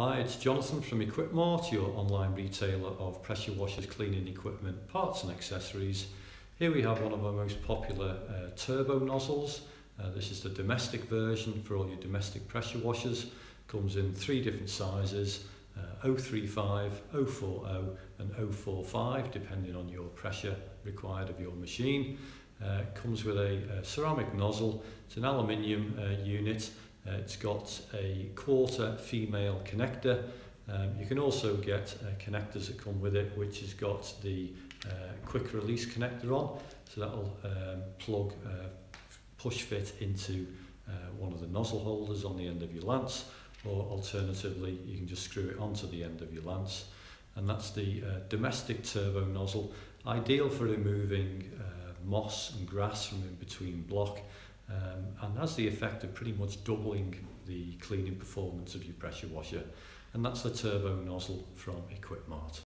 Hi, it's Jonathan from Equipmart, your online retailer of pressure washers, cleaning equipment, parts and accessories. Here we have one of our most popular turbo nozzles. This is the domestic version for all your domestic pressure washers. Comes in three different sizes, 035, 040 and 045, depending on your pressure required of your machine. Comes with a ceramic nozzle. It's an aluminium unit. It's got a quarter female connector. You can also get connectors that come with it, which has got the quick release connector on, so that'll plug push fit into one of the nozzle holders on the end of your lance, or alternatively you can just screw it onto the end of your lance. And that's the domestic turbo nozzle, ideal for removing moss and grass from in between block. And has the effect of pretty much doubling the cleaning performance of your pressure washer. And that's the turbo nozzle from Equipmart.